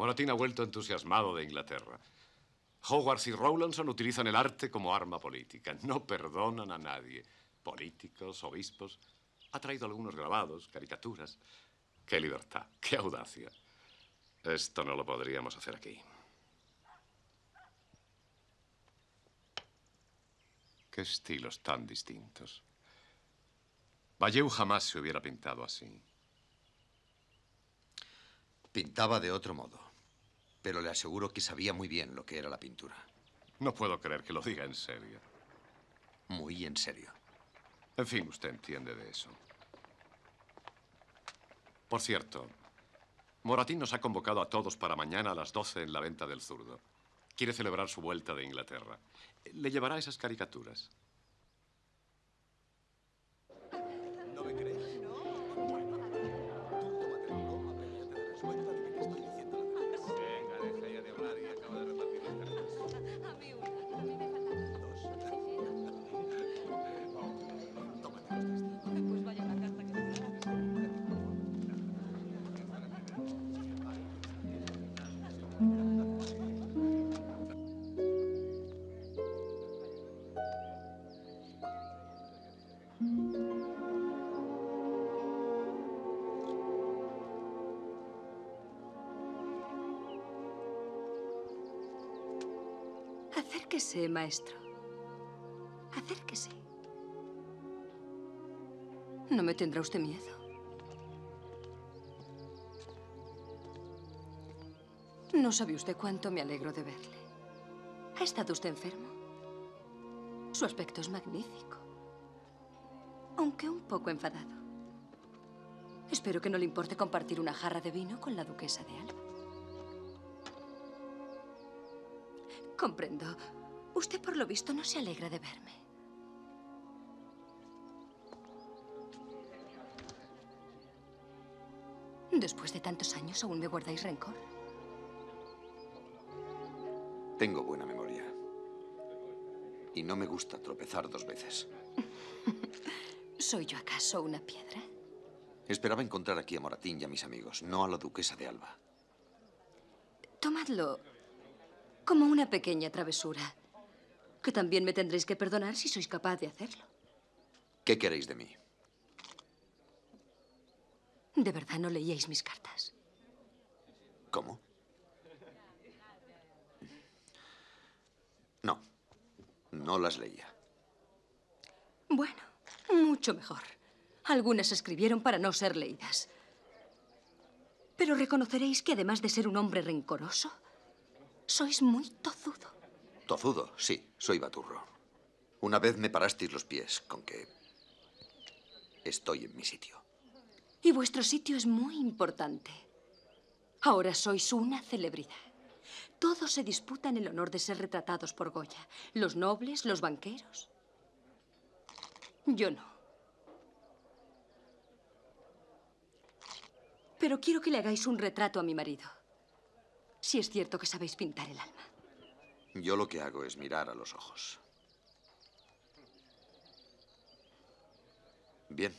Moratín ha vuelto entusiasmado de Inglaterra. Hogarth y Rowlandson utilizan el arte como arma política. No perdonan a nadie. Políticos, obispos. Ha traído algunos grabados, caricaturas. ¡Qué libertad! ¡Qué audacia! Esto no lo podríamos hacer aquí. ¡Qué estilos tan distintos! Bayeu jamás se hubiera pintado así. Pintaba de otro modo, pero le aseguro que sabía muy bien lo que era la pintura. No puedo creer que lo diga en serio. Muy en serio. En fin, usted entiende de eso. Por cierto, Moratín nos ha convocado a todos para mañana a las 12 en la venta del Zurdo. Quiere celebrar su vuelta de Inglaterra. Le llevará esas caricaturas. ¿No me crees? Acérquese, maestro. Acérquese. ¿No me tendrá usted miedo? No sabe usted cuánto me alegro de verle. ¿Ha estado usted enfermo? Su aspecto es magnífico, aunque un poco enfadado. Espero que no le importe compartir una jarra de vino con la duquesa de Alba. Comprendo. Usted, por lo visto, no se alegra de verme. Después de tantos años, ¿aún me guardáis rencor? Tengo buena memoria. Y no me gusta tropezar dos veces. ¿Soy yo acaso una piedra? Esperaba encontrar aquí a Moratín y a mis amigos, no a la duquesa de Alba. Tomadlo como una pequeña travesura, que también me tendréis que perdonar si sois capaz de hacerlo. ¿Qué queréis de mí? ¿De verdad no leíais mis cartas? ¿Cómo? No, no las leía. Bueno, mucho mejor. Algunas se escribieron para no ser leídas. Pero reconoceréis que además de ser un hombre rencoroso, sois muy tozudo. ¿Tozudo? Sí, soy baturro. Una vez me parasteis los pies, con que estoy en mi sitio. Y vuestro sitio es muy importante. Ahora sois una celebridad. Todos se disputan el honor de ser retratados por Goya. Los nobles, los banqueros. Yo no. Pero quiero que le hagáis un retrato a mi marido. Si es cierto que sabéis pintar el alma. Yo lo que hago es mirar a los ojos. Bien,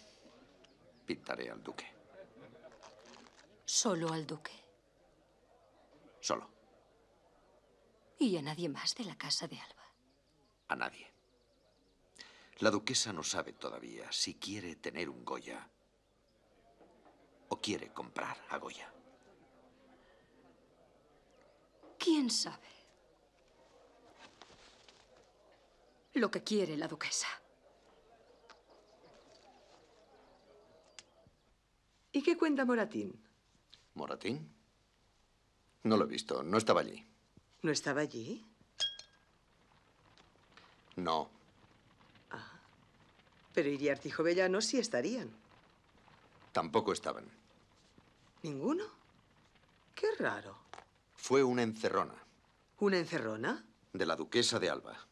pintaré al duque. ¿Solo al duque? Solo. ¿Y a nadie más de la casa de Alba? A nadie. La duquesa no sabe todavía si quiere tener un Goya o quiere comprar a Goya. ¿Quién sabe? Lo que quiere la duquesa. ¿Y qué cuenta Moratín? ¿Moratín? No lo he visto, no estaba allí. ¿No estaba allí? No. Ah, pero Iriarte y Jovellanos sí estarían. Tampoco estaban. ¿Ninguno? Qué raro. Fue una encerrona. ¿Una encerrona? De la duquesa de Alba.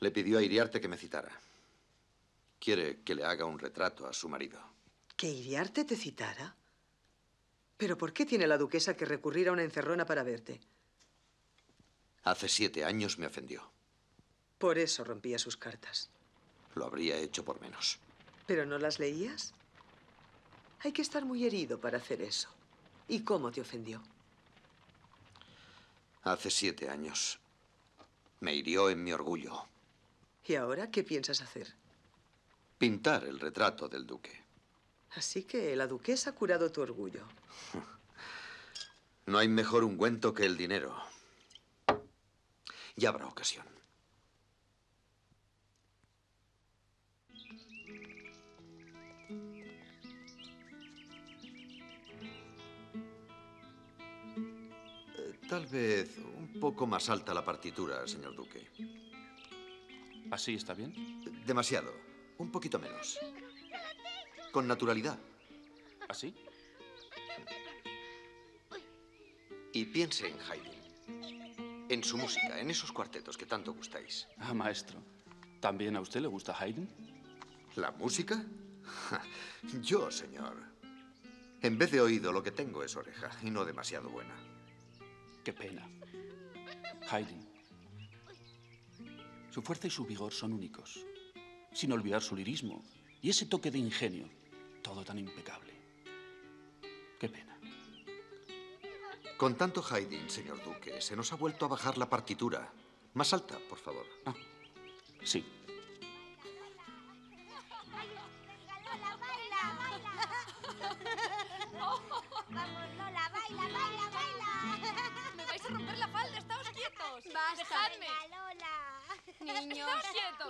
Le pidió a Iriarte que me citara. Quiere que le haga un retrato a su marido. ¿Que Iriarte te citara? ¿Pero por qué tiene la duquesa que recurrir a una encerrona para verte? Hace 7 años me ofendió. Por eso rompía sus cartas. Lo habría hecho por menos. ¿Pero no las leías? Hay que estar muy herido para hacer eso. ¿Y cómo te ofendió? Hace 7 años. Me hirió en mi orgullo. ¿Y ahora qué piensas hacer? Pintar el retrato del duque. Así que la duquesa ha curado tu orgullo. No hay mejor ungüento que el dinero. Ya habrá ocasión. Tal vez un poco más alta la partitura, señor duque. ¿Así está bien? Demasiado. Un poquito menos. Con naturalidad. ¿Así? Y piense en Haydn. En su música, en esos cuartetos que tanto gustáis. Ah, maestro. ¿También a usted le gusta Haydn? ¿La música? Yo, señor. En vez de oído, lo que tengo es oreja, y no demasiado buena. Qué pena. Haydn. Su fuerza y su vigor son únicos, sin olvidar su lirismo y ese toque de ingenio, todo tan impecable. Qué pena. Con tanto Haydn, señor duque, se nos ha vuelto a bajar la partitura. Más alta, por favor. Ah, sí.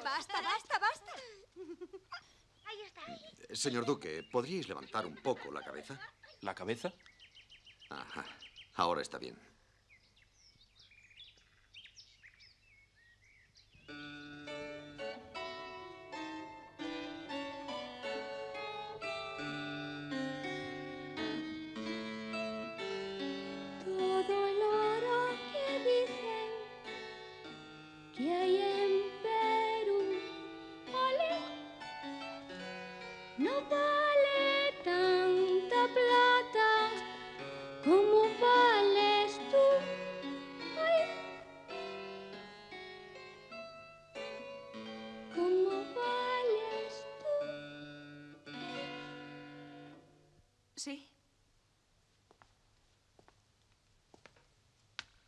Basta. Ahí está. Señor duque, ¿podríais levantar un poco la cabeza? ¿La cabeza? Ajá, ahora está bien.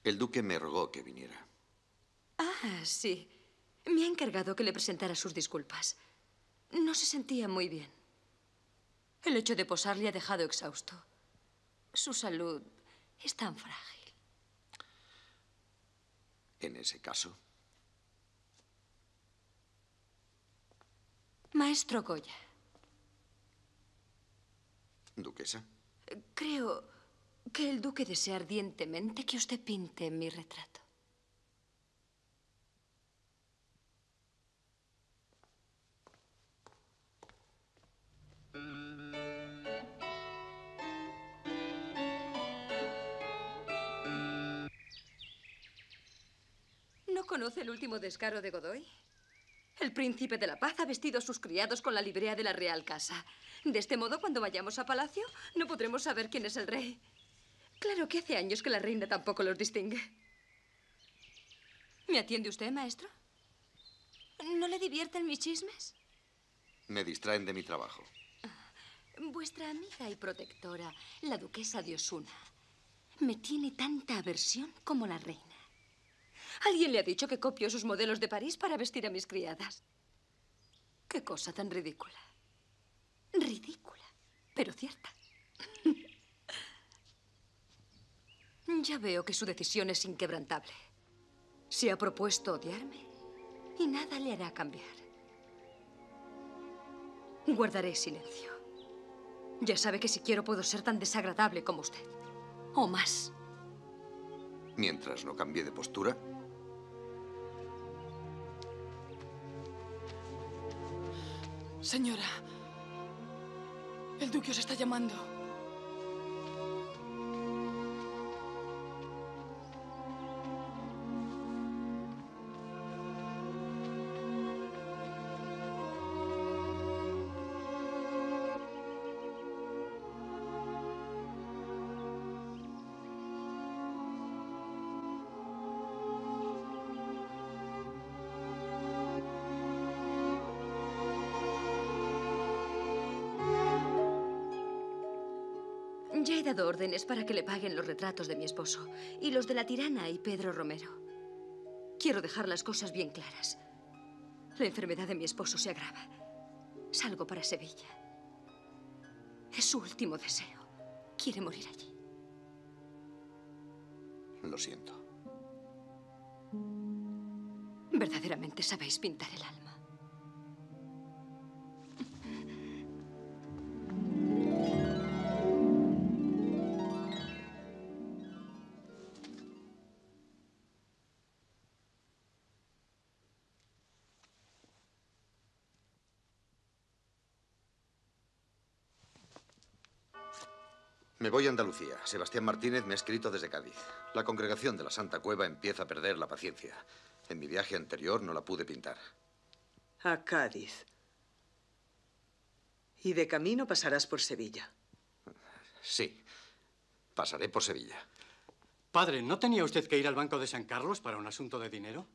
El duque me rogó que viniera. Ah, sí. Me ha encargado que le presentara sus disculpas. No se sentía muy bien. El hecho de posar le ha dejado exhausto. Su salud es tan frágil. En ese caso... Maestro Goya. ¿Duquesa? Creo... que el duque desea ardientemente que usted pinte mi retrato. ¿No conoce el último descaro de Godoy? El príncipe de la Paz ha vestido a sus criados con la librea de la Real Casa. De este modo, cuando vayamos a palacio, no podremos saber quién es el rey. Claro que hace años que la reina tampoco los distingue. ¿Me atiende usted, maestro? ¿No le divierten mis chismes? Me distraen de mi trabajo. Vuestra amiga y protectora, la duquesa de Osuna, me tiene tanta aversión como la reina. Alguien le ha dicho que copio sus modelos de París para vestir a mis criadas. Qué cosa tan ridícula. Ridícula, pero cierta. Ya veo que su decisión es inquebrantable. Se ha propuesto odiarme y nada le hará cambiar. Guardaré silencio. Ya sabe que si quiero puedo ser tan desagradable como usted. O más. Mientras no cambie de postura. Señora, el duque os está llamando. Ya he dado órdenes para que le paguen los retratos de mi esposo y los de la tirana y Pedro Romero. Quiero dejar las cosas bien claras. La enfermedad de mi esposo se agrava. Salgo para Sevilla. Es su último deseo. Quiere morir allí. Lo siento. Verdaderamente sabéis pintar el alma. Me voy a Andalucía. Sebastián Martínez me ha escrito desde Cádiz. La congregación de la Santa Cueva empieza a perder la paciencia. En mi viaje anterior no la pude pintar. A Cádiz. Y de camino pasarás por Sevilla. Sí, pasaré por Sevilla. Padre, ¿no tenía usted que ir al Banco de San Carlos para un asunto de dinero?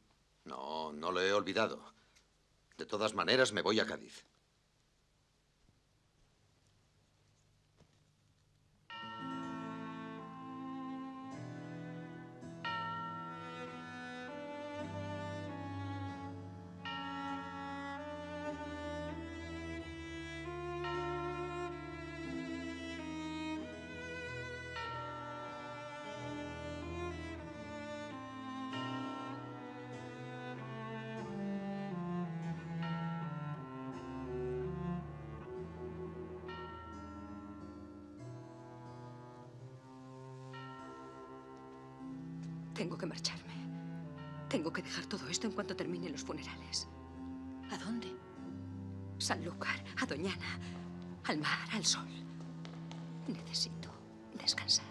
No, no lo he olvidado. De todas maneras, me voy a Cádiz. Tengo que marcharme. Tengo que dejar todo esto en cuanto terminen los funerales. ¿A dónde? Sanlúcar, a Doñana, al mar, al sol. Necesito descansar.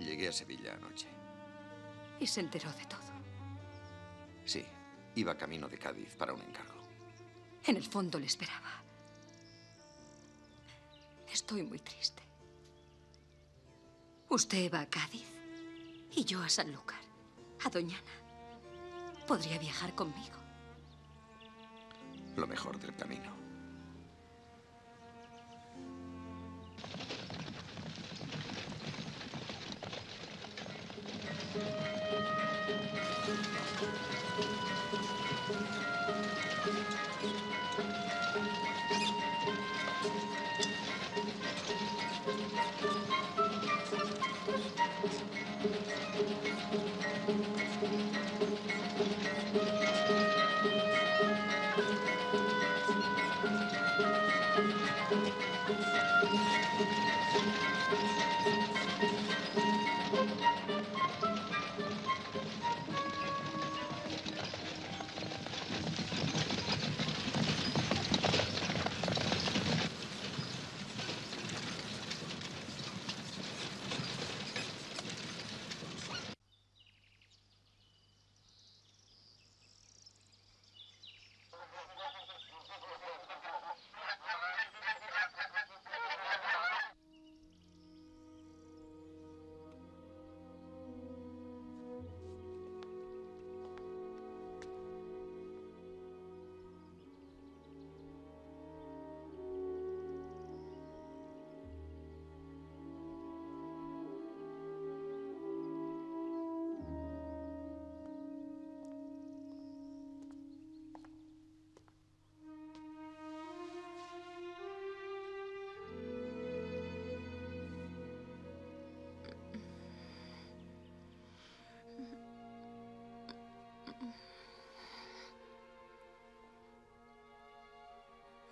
Llegué a Sevilla anoche. ¿Y se enteró de todo? Sí, iba camino de Cádiz para un encargo. En el fondo le esperaba. Estoy muy triste. Usted va a Cádiz y yo a Sanlúcar, a Doñana. ¿Podría viajar conmigo? Lo mejor del camino.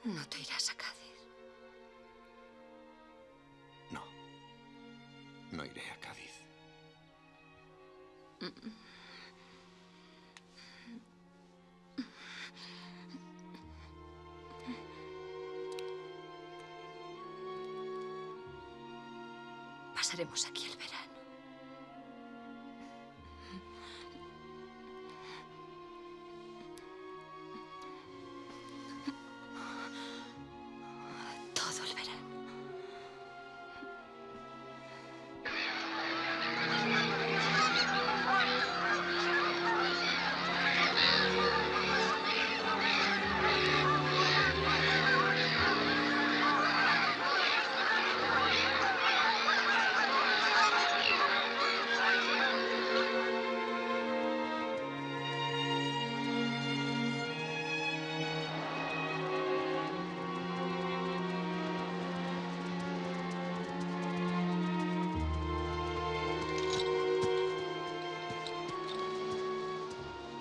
¿No te irás a Cádiz? No. No iré a Cádiz. pasaremos aquí el verano.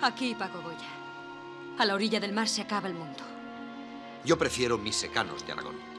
Aquí, Paco Goya. A la orilla del mar se acaba el mundo. Yo prefiero mis secanos de Aragón.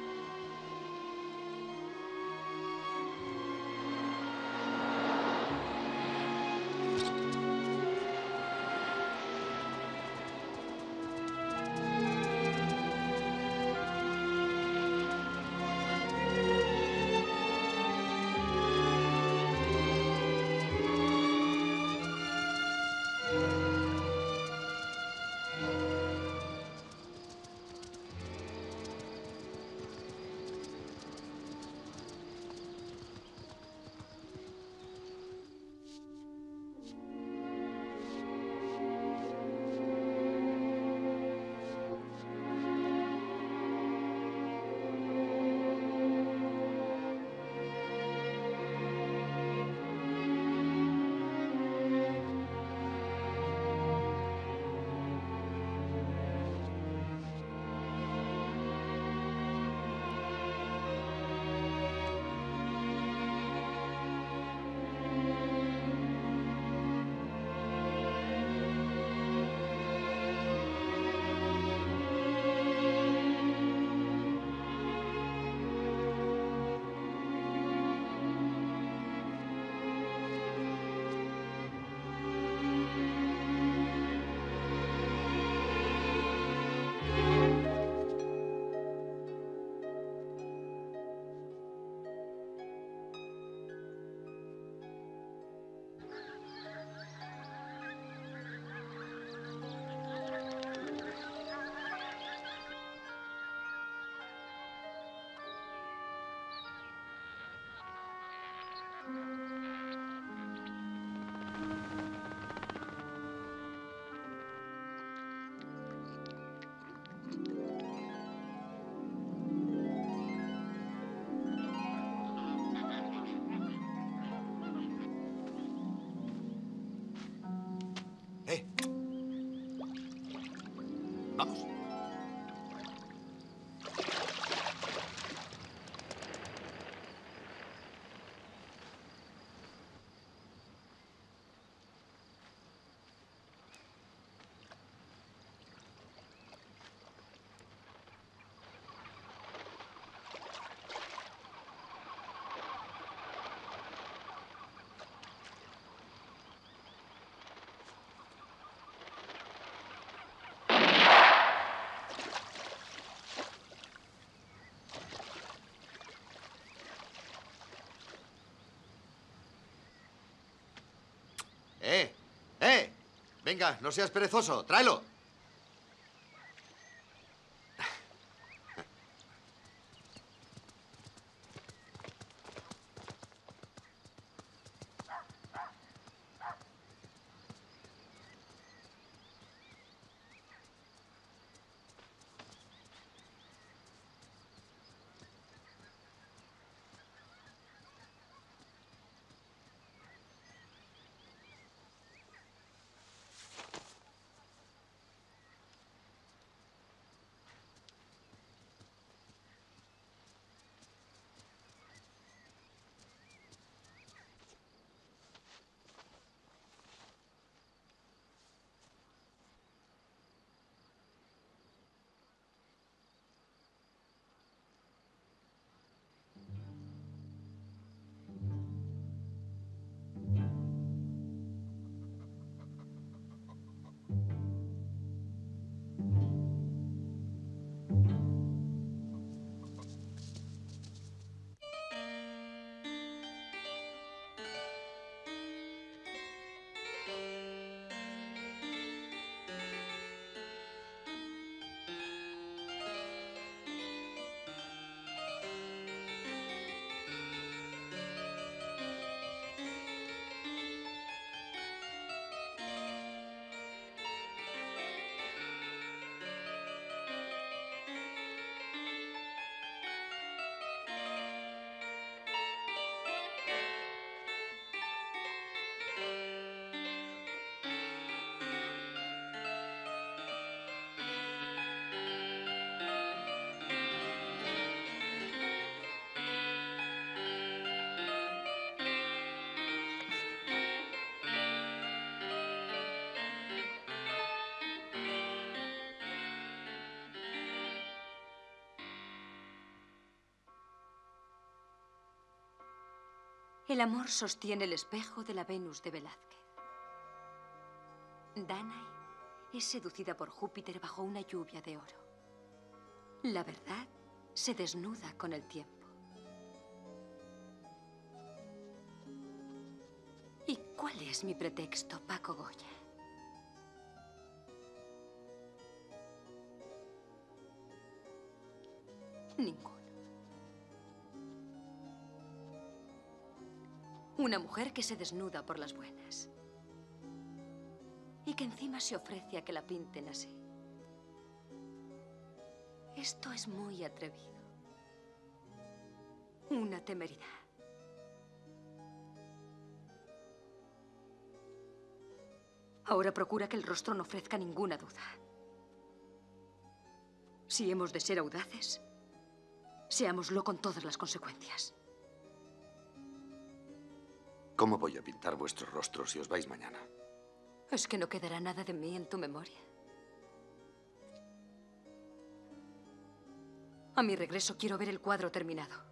¡Eh! Venga, no seas perezoso, tráelo. El amor sostiene el espejo de la Venus de Velázquez. Danae es seducida por Júpiter bajo una lluvia de oro. La verdad se desnuda con el tiempo. ¿Y cuál es mi pretexto, Paco Goya? Ninguno. Una mujer que se desnuda por las buenas. Y que encima se ofrece a que la pinten así. Esto es muy atrevido. Una temeridad. Ahora procura que el rostro no ofrezca ninguna duda. Si hemos de ser audaces, seámoslo con todas las consecuencias. ¿Cómo voy a pintar vuestro rostro si os vais mañana? Es que no quedará nada de mí en tu memoria. A mi regreso quiero ver el cuadro terminado.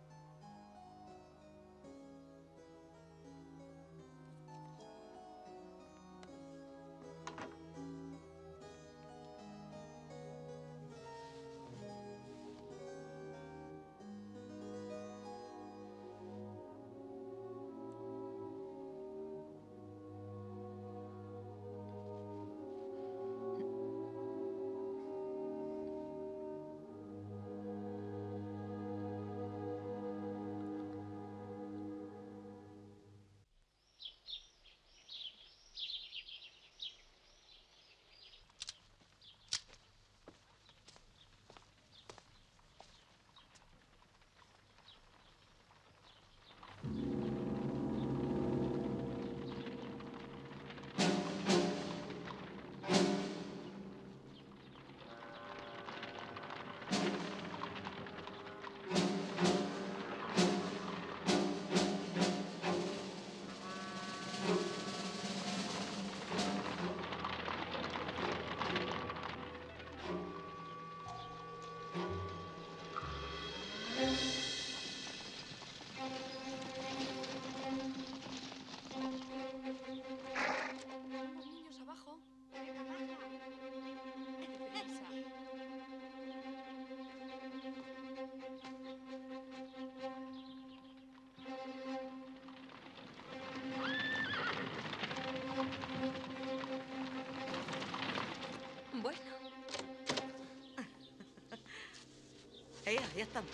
Ya estamos.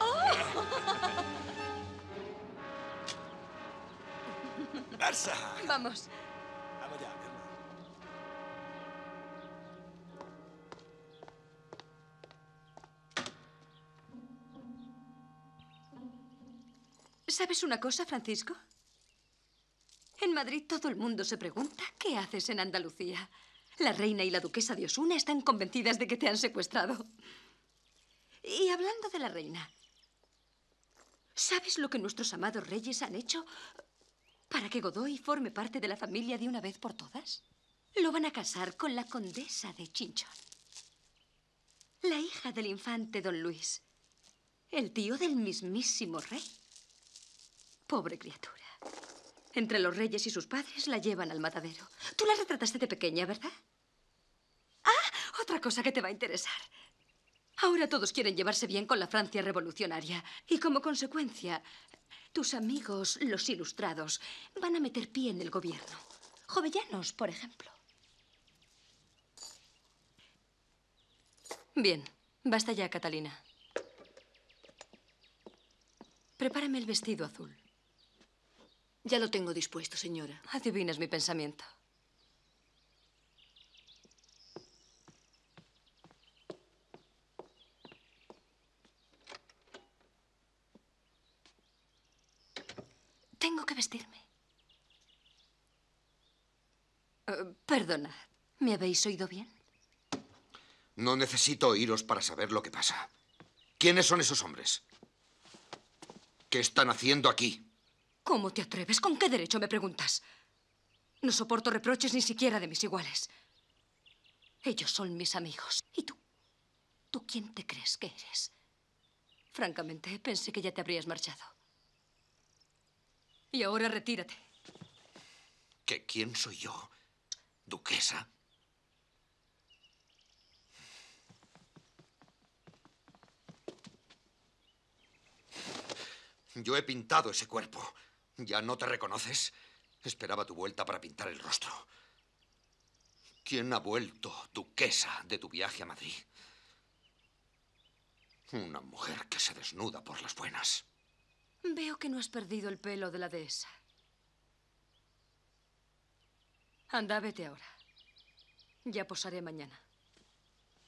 ¡Oh! ¡Barça! Vamos. Vamos ya, mi hermano. ¿Sabes una cosa, Francisco? En Madrid todo el mundo se pregunta ¿qué haces en Andalucía? La reina y la duquesa de Osuna están convencidas de que te han secuestrado. Y hablando de la reina, ¿sabes lo que nuestros amados reyes han hecho para que Godoy forme parte de la familia de una vez por todas? Lo van a casar con la condesa de Chinchón, la hija del infante don Luis, el tío del mismísimo rey. Pobre criatura. Entre los reyes y sus padres la llevan al matadero. Tú la retrataste de pequeña, ¿verdad? Ah, otra cosa que te va a interesar. Ahora todos quieren llevarse bien con la Francia revolucionaria. Y como consecuencia, tus amigos, los ilustrados, van a meter pie en el gobierno. Jovellanos, por ejemplo. Bien, basta ya, Catalina. Prepárame el vestido azul. Ya lo tengo dispuesto, señora. Adivinas mi pensamiento. Tengo que vestirme. Perdonad, ¿me habéis oído bien? No necesito oíros para saber lo que pasa. ¿Quiénes son esos hombres? ¿Qué están haciendo aquí? ¿Cómo te atreves? ¿Con qué derecho me preguntas? No soporto reproches ni siquiera de mis iguales. Ellos son mis amigos. ¿Y tú? ¿Tú quién te crees que eres? Francamente, pensé que ya te habrías marchado. Y ahora retírate. ¿Qué? ¿Quién soy yo? ¿Duquesa? Yo he pintado ese cuerpo. ¿Ya no te reconoces? Esperaba tu vuelta para pintar el rostro. ¿Quién ha vuelto, duquesa, de tu viaje a Madrid? Una mujer que se desnuda por las buenas. Veo que no has perdido el pelo de la dehesa. Anda, vete ahora. Ya posaré mañana.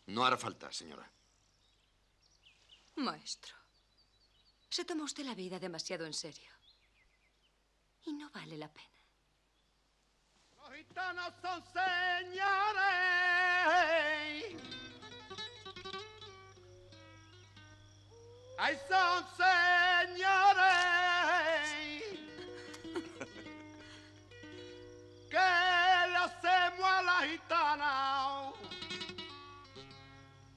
No hará falta, señora. Maestro, se toma usted la vida demasiado en serio. Y no vale la pena. Los gitanos son señores. ¡Ay, son señores! ¿Qué le hacemos a la gitana?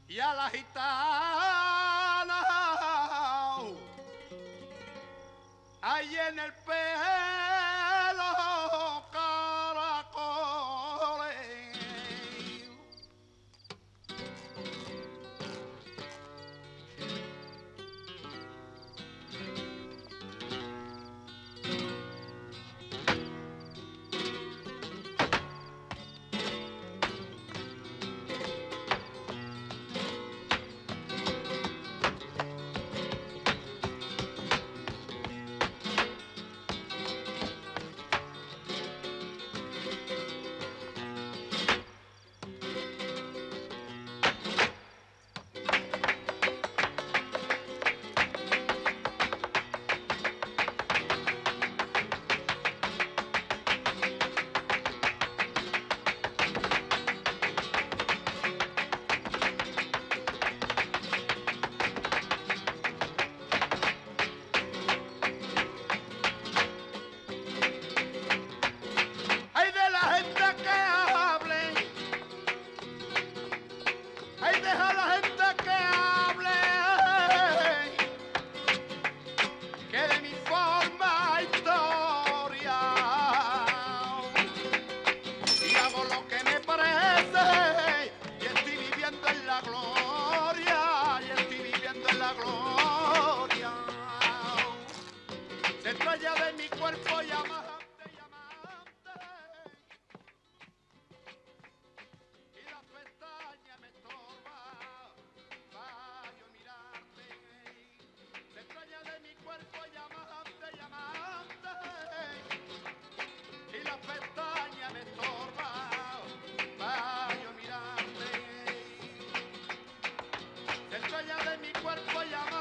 Y a la gitana hay en el pelo caracoles. Cuerpo llama.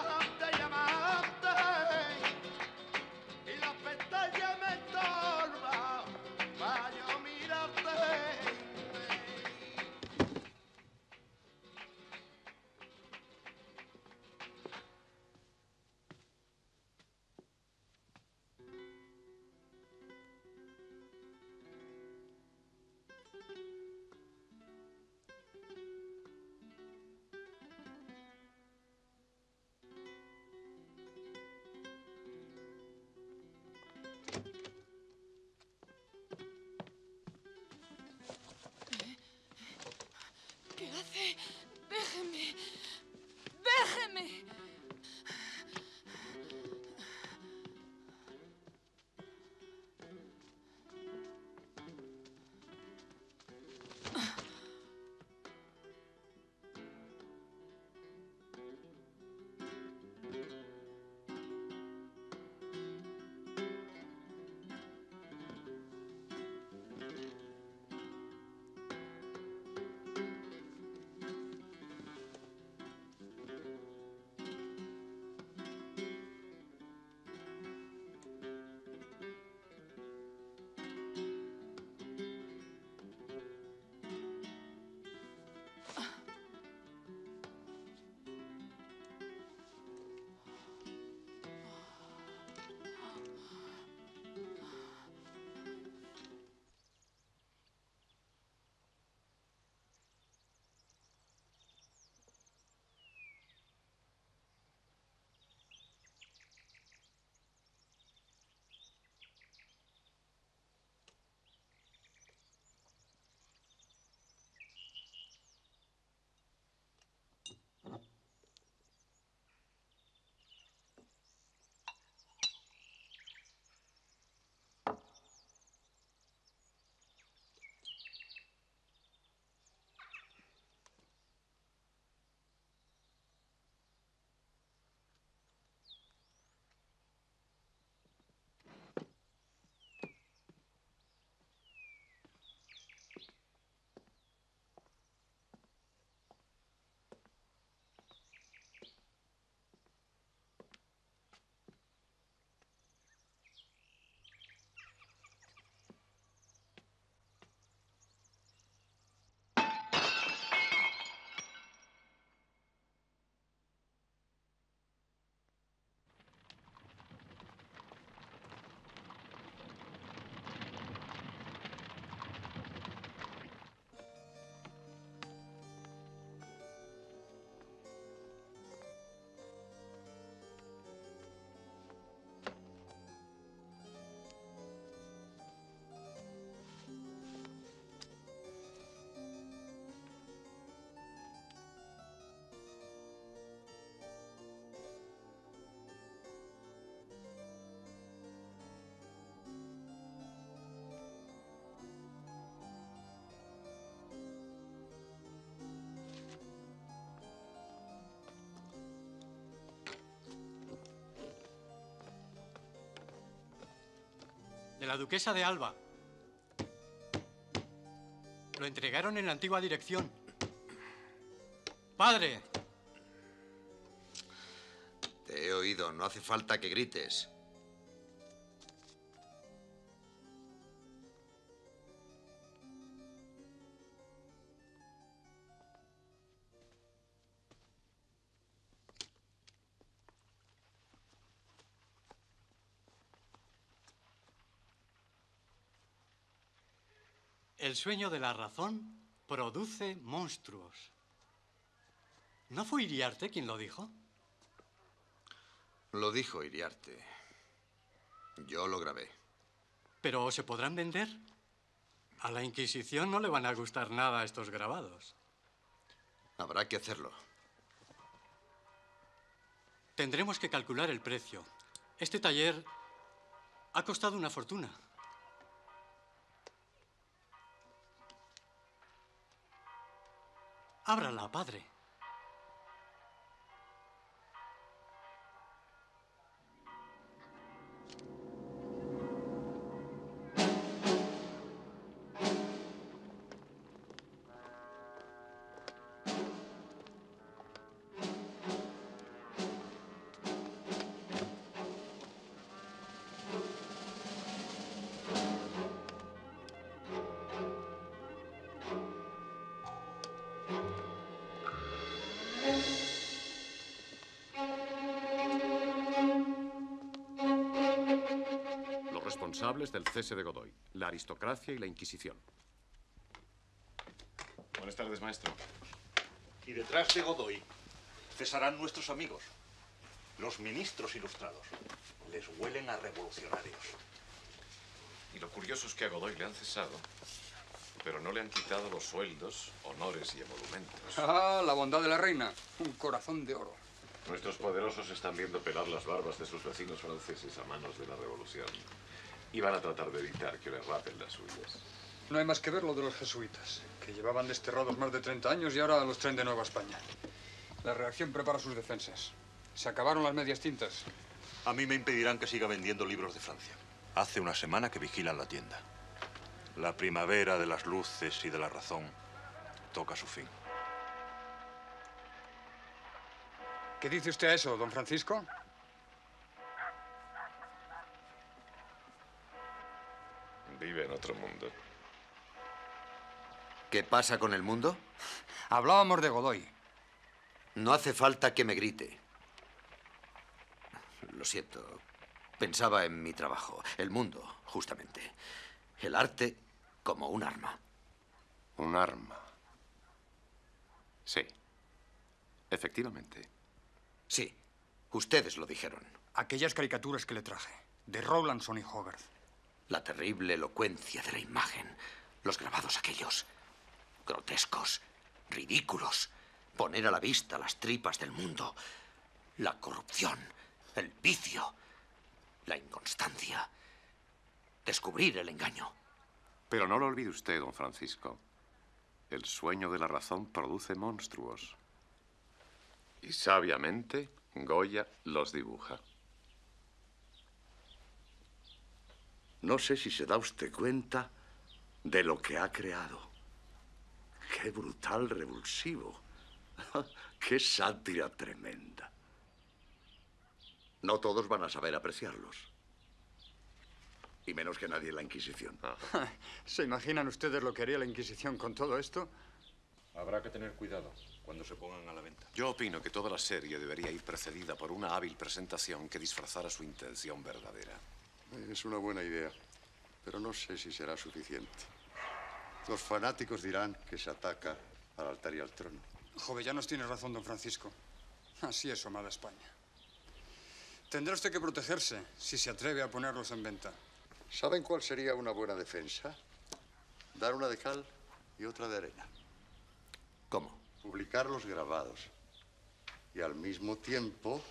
la duquesa de Alba. Lo entregaron en la antigua dirección. ¡Padre! Te he oído, no hace falta que grites. El sueño de la razón produce monstruos. ¿No fue Iriarte quien lo dijo? Lo dijo Iriarte. Yo lo grabé. ¿Pero se podrán vender? A la Inquisición no le van a gustar nada estos grabados. Habrá que hacerlo. Tendremos que calcular el precio. Este taller ha costado una fortuna. Ábrala, padre. Responsables del cese de Godoy, la aristocracia y la Inquisición. Buenas tardes, maestro. Y detrás de Godoy cesarán nuestros amigos, los ministros ilustrados. Les huelen a revolucionarios. Y lo curioso es que a Godoy le han cesado, pero no le han quitado los sueldos, honores y emolumentos. ¡Ah, la bondad de la reina! Un corazón de oro. Nuestros poderosos están viendo pelar las barbas de sus vecinos franceses a manos de la revolución. Y van a tratar de evitar que les rapen las suyas. No hay más que ver lo de los jesuitas, que llevaban desterrados más de 30 años y ahora los traen de nuevo a España. La reacción prepara sus defensas. Se acabaron las medias tintas. A mí me impedirán que siga vendiendo libros de Francia. Hace una semana que vigilan la tienda. La primavera de las luces y de la razón toca su fin. ¿Qué dice usted a eso, don Francisco? Vive en otro mundo. ¿Qué pasa con el mundo? Hablábamos de Godoy. No hace falta que me grite. Lo siento. Pensaba en mi trabajo. El mundo, justamente. El arte como un arma. Un arma. Sí. Efectivamente. Sí. Ustedes lo dijeron. Aquellas caricaturas que le traje. De Rowlandson y Hogarth. La terrible elocuencia de la imagen. Los grabados aquellos. Grotescos. Ridículos. Poner a la vista las tripas del mundo. La corrupción. El vicio. La inconstancia. Descubrir el engaño. Pero no lo olvide usted, don Francisco. El sueño de la razón produce monstruos. Y sabiamente, Goya los dibuja. No sé si se da usted cuenta de lo que ha creado. ¡Qué brutal revulsivo! ¡Qué sátira tremenda! No todos van a saber apreciarlos. Y menos que nadie en la Inquisición. ¿Se imaginan ustedes lo que haría la Inquisición con todo esto? Habrá que tener cuidado cuando se pongan a la venta. Yo opino que toda la serie debería ir precedida por una hábil presentación que disfrazara su intención verdadera. Es una buena idea, pero no sé si será suficiente. Los fanáticos dirán que se ataca al altar y al trono. Jovellanos tiene razón, don Francisco. Así es, amada España. Tendrá usted que protegerse si se atreve a ponerlos en venta. ¿Saben cuál sería una buena defensa? Dar una de cal y otra de arena. ¿Cómo? Publicar los grabados y al mismo tiempo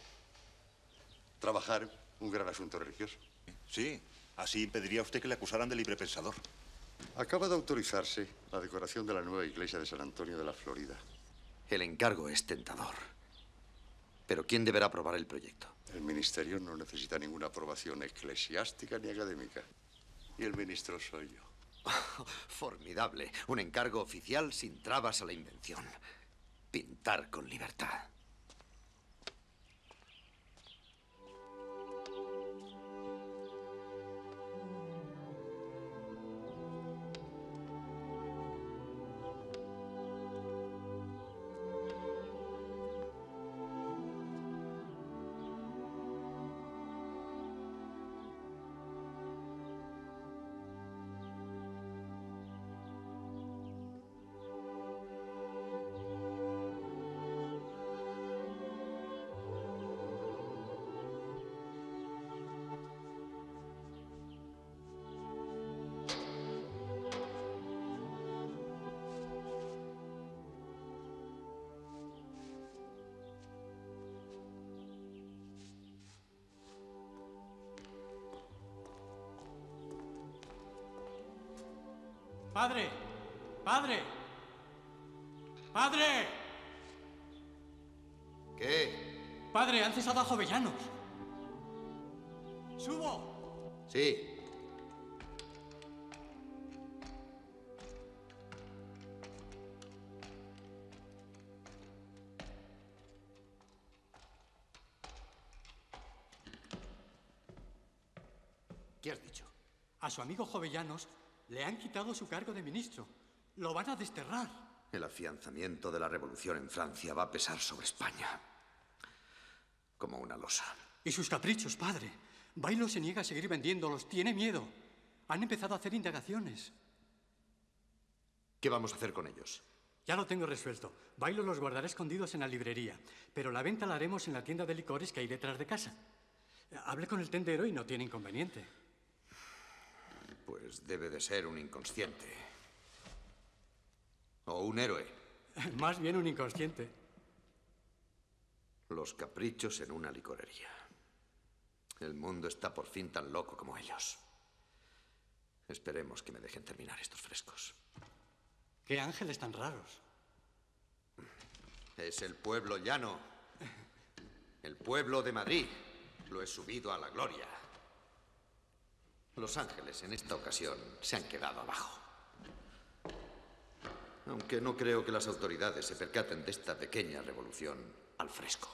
trabajar un gran asunto religioso. Sí, así impediría a usted que le acusaran de librepensador. Acaba de autorizarse la decoración de la nueva iglesia de San Antonio de la Florida. El encargo es tentador. Pero ¿quién deberá aprobar el proyecto? El ministerio no necesita ninguna aprobación eclesiástica ni académica. Y el ministro soy yo. Formidable. Un encargo oficial sin trabas a la invención. Pintar con libertad. ¡Padre! ¡Padre! ¡Padre! ¿Qué? Padre, han cesado a Jovellanos. ¡Subo! Sí. ¿Qué has dicho? A su amigo Jovellanos le han quitado su cargo de ministro. Lo van a desterrar. El afianzamiento de la revolución en Francia va a pesar sobre España. Como una losa. Y sus caprichos, padre. Bailo se niega a seguir vendiéndolos. Tiene miedo. Han empezado a hacer indagaciones. ¿Qué vamos a hacer con ellos? Ya lo tengo resuelto. Bailo los guardará escondidos en la librería. Pero la venta la haremos en la tienda de licores que hay detrás de casa. Hablé con el tendero y no tiene inconveniente. Pues debe de ser un inconsciente. O un héroe. Más bien un inconsciente. Los caprichos en una licorería. El mundo está por fin tan loco como ellos. Esperemos que me dejen terminar estos frescos. ¡Qué ángeles tan raros! Es el pueblo llano. El pueblo de Madrid. Lo he subido a la gloria. Los ángeles en esta ocasión se han quedado abajo. Aunque no creo que las autoridades se percaten de esta pequeña revolución al fresco.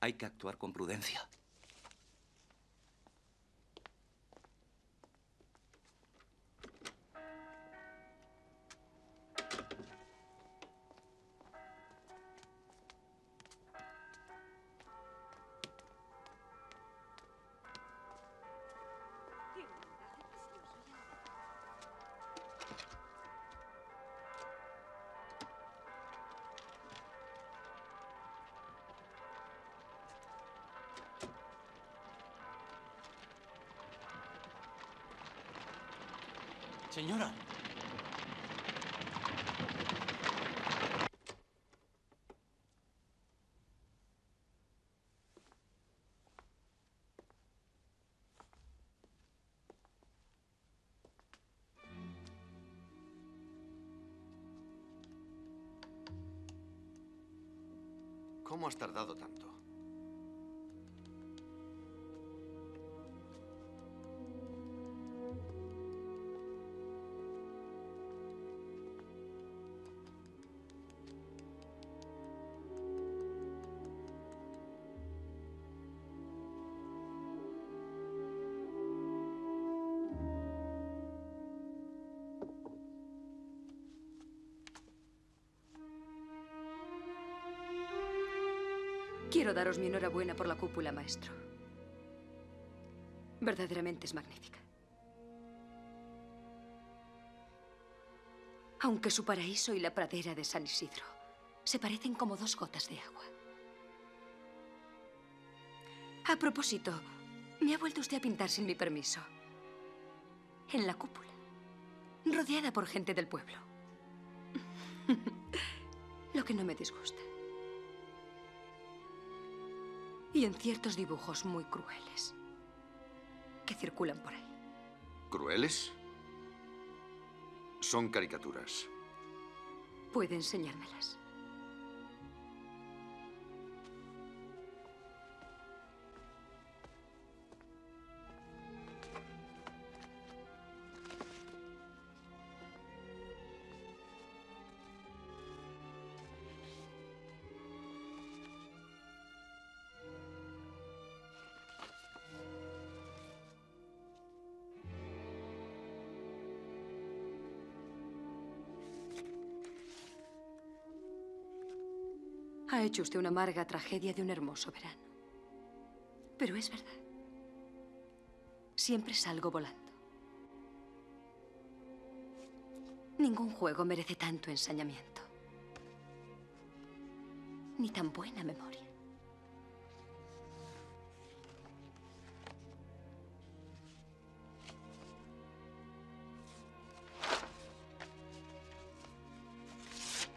Hay que actuar con prudencia. Señora. ¿Cómo has tardado tanto? Quiero daros mi enhorabuena por la cúpula, maestro. Verdaderamente es magnífica. Aunque su paraíso y la pradera de San Isidro se parecen como dos gotas de agua. A propósito, me ha vuelto usted a pintar sin mi permiso. En la cúpula, rodeada por gente del pueblo. Lo que no me disgusta. Y en ciertos dibujos muy crueles que circulan por ahí. ¿Crueles? Son caricaturas. Puede enseñármelas. Ha hecho usted una amarga tragedia de un hermoso verano. Pero es verdad. Siempre salgo volando. Ningún juego merece tanto ensañamiento. Ni tan buena memoria.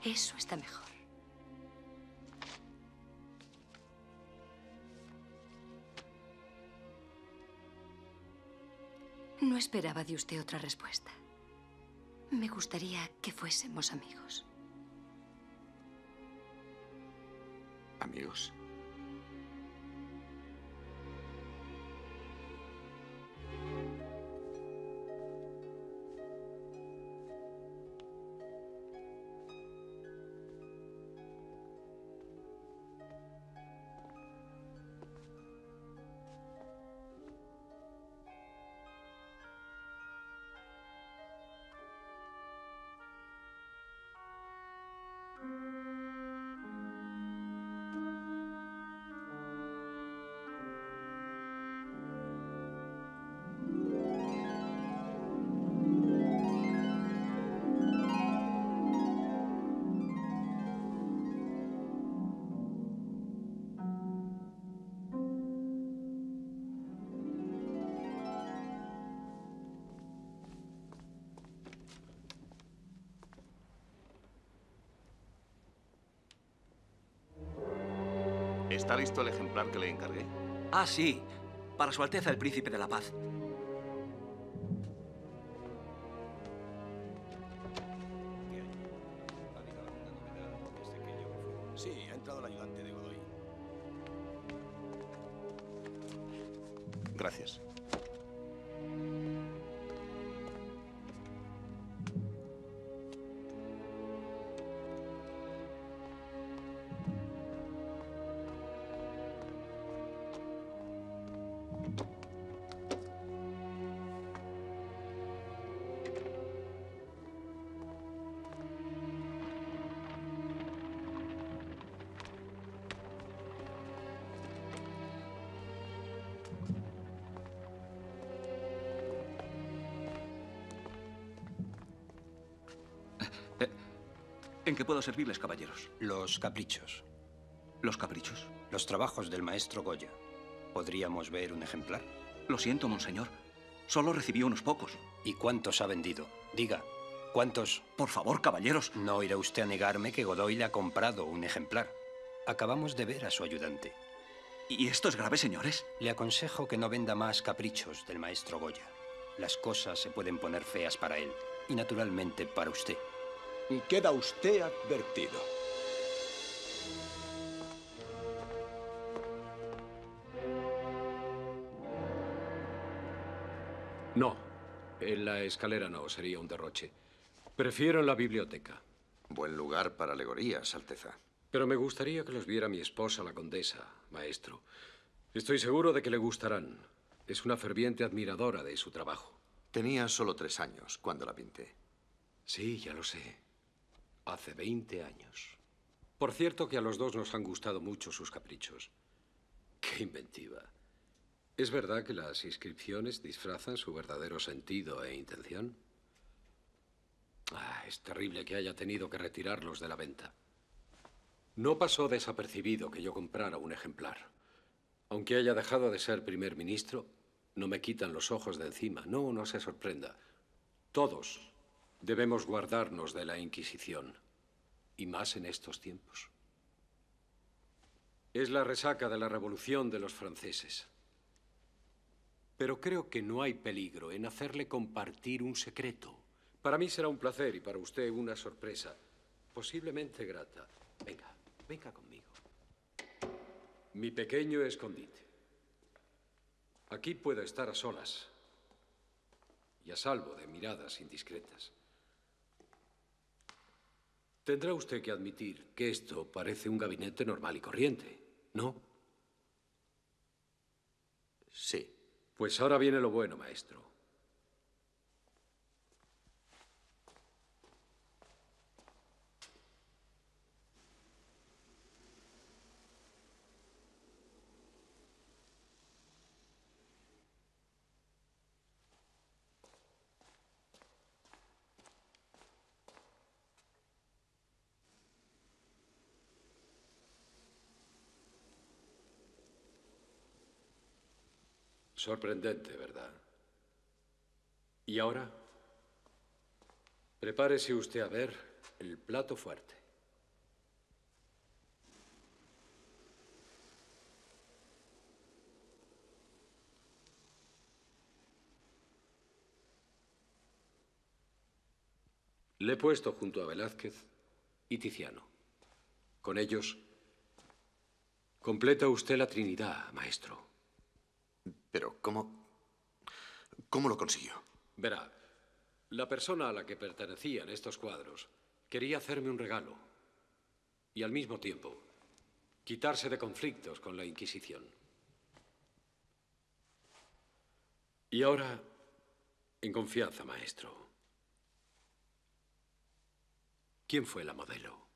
Eso está mejor. No esperaba de usted otra respuesta. Me gustaría que fuésemos amigos. ¿Amigos? ¿Está listo el ejemplar que le encargué? Ah, sí. Para Su Alteza el Príncipe de la Paz. Sí, ha entrado el ayudante de Godoy. Gracias. ¿En qué puedo servirles, caballeros? Los caprichos. ¿Los caprichos? Los trabajos del maestro Goya. ¿Podríamos ver un ejemplar? Lo siento, monseñor. Solo recibí unos pocos. ¿Y cuántos ha vendido? Diga, ¿cuántos? Por favor, caballeros. No irá usted a negarme que Godoy le ha comprado un ejemplar. Acabamos de ver a su ayudante. ¿Y esto es grave, señores? Le aconsejo que no venda más caprichos del maestro Goya. Las cosas se pueden poner feas para él y, naturalmente, para usted. Queda usted advertido. No, en la escalera no, sería un derroche. Prefiero la biblioteca. Buen lugar para alegorías, Alteza. Pero me gustaría que los viera mi esposa, la condesa, maestro. Estoy seguro de que le gustarán. Es una ferviente admiradora de su trabajo. Tenía solo 3 años cuando la pinté. Sí, ya lo sé. Hace 20 años. Por cierto que a los dos nos han gustado mucho sus caprichos. ¡Qué inventiva! ¿Es verdad que las inscripciones disfrazan su verdadero sentido e intención? Ah, es terrible que haya tenido que retirarlos de la venta. No pasó desapercibido que yo comprara un ejemplar. Aunque haya dejado de ser primer ministro, no me quitan los ojos de encima. No, no se sorprenda. Todos debemos guardarnos de la Inquisición. Y más en estos tiempos. Es la resaca de la revolución de los franceses. Pero creo que no hay peligro en hacerle compartir un secreto. Para mí será un placer y para usted una sorpresa, posiblemente grata. Venga, venga conmigo. Mi pequeño escondite. Aquí puedo estar a solas y a salvo de miradas indiscretas. Tendrá usted que admitir que esto parece un gabinete normal y corriente, ¿no? Sí. Pues ahora viene lo bueno, maestro. Sorprendente, ¿verdad? Y ahora, prepárese usted a ver el plato fuerte. Le he puesto junto a Velázquez y Tiziano. Con ellos, completa usted la Trinidad, maestro. Pero, ¿cómo lo consiguió? Verá, la persona a la que pertenecían estos cuadros quería hacerme un regalo y al mismo tiempo quitarse de conflictos con la Inquisición. Y ahora, en confianza, maestro, ¿quién fue la modelo?